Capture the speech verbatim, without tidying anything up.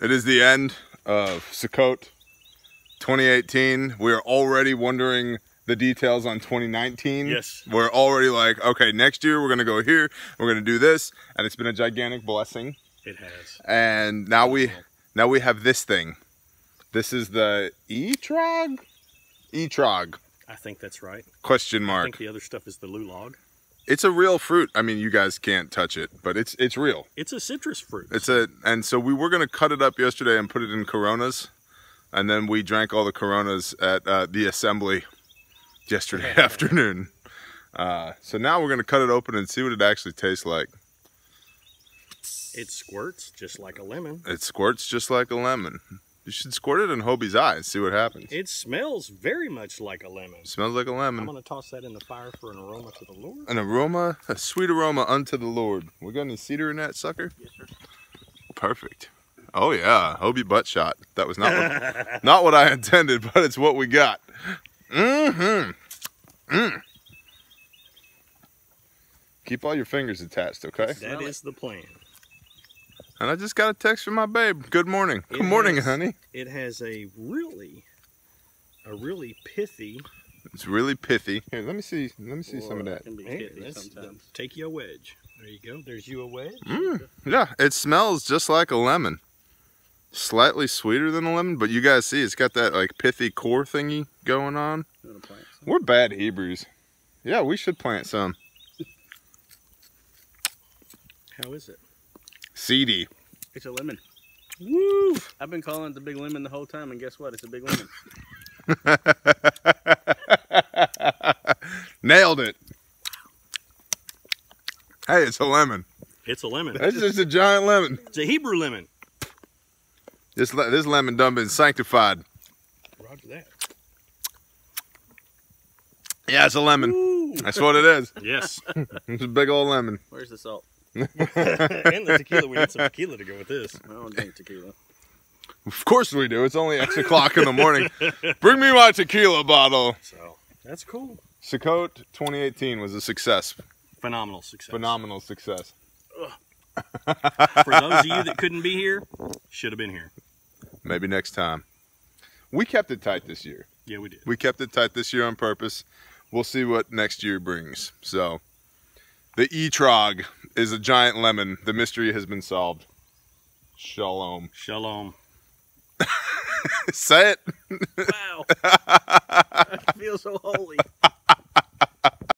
It is the end of Sukkot twenty eighteen. We are already wondering the details on twenty nineteen. Yes. We're already like, okay, next year we're going to go here. We're going to do this. And it's been a gigantic blessing. It has. And now we now we have this thing. This is the etrog? Etrog. I think that's right. Question mark. I think the other stuff is the lulav. It's a real fruit. I mean, you guys can't touch it, but it's it's real. It's a citrus fruit. It's a and so we were gonna cut it up yesterday and put it in Coronas, and then we drank all the Coronas at uh, the assembly yesterday afternoon. Uh, so now we're gonna cut it open and see what it actually tastes like. It squirts just like a lemon. It squirts just like a lemon. You should squirt it in Hobie's eye and see what happens. It smells very much like a lemon. It smells like a lemon. I'm going to toss that in the fire for an aroma to the Lord. An aroma, a sweet aroma unto the Lord. We got any cedar in that sucker? Yes, sir. Perfect. Oh, yeah. Hobie butt shot. That was not what, not what I intended, but it's what we got. Mm-hmm. Mm. Keep all your fingers attached, okay? That is the plan. And I just got a text from my babe. Good morning. Good morning, honey. It has a really, a really pithy. It's really pithy. Here, let me see. Let me see some of that. Take you a wedge. There you go. There's you a wedge. Mm, yeah, it smells just like a lemon. Slightly sweeter than a lemon, but you guys see, it's got that like pithy core thingy going on. We're bad Hebrews. Yeah, we should plant some. How is it? Seedy. It's a lemon. Woo! I've been calling it the big lemon the whole time, and guess what? It's a big lemon. Nailed it. Hey, it's a lemon. It's a lemon. It's just a giant lemon. It's a Hebrew lemon. This le this lemon done been sanctified. Roger that. Yeah, it's a lemon. Woo. That's what it is. Yes. It's a big old lemon. Where's the salt? And the tequila. We need some tequila to go with this. I don't drink tequila. Of course we do. It's only X o'clock in the morning. Bring me my tequila bottle. So that's cool. Sukkot twenty eighteen was a success. Phenomenal success. Phenomenal success. For those of you that couldn't be here, should have been here. Maybe next time. We kept it tight this year. Yeah, we did. We kept it tight this year on purpose. We'll see what next year brings. So the etrog is a giant lemon. The mystery has been solved. Shalom. Shalom. Say it. Wow. I feel so holy.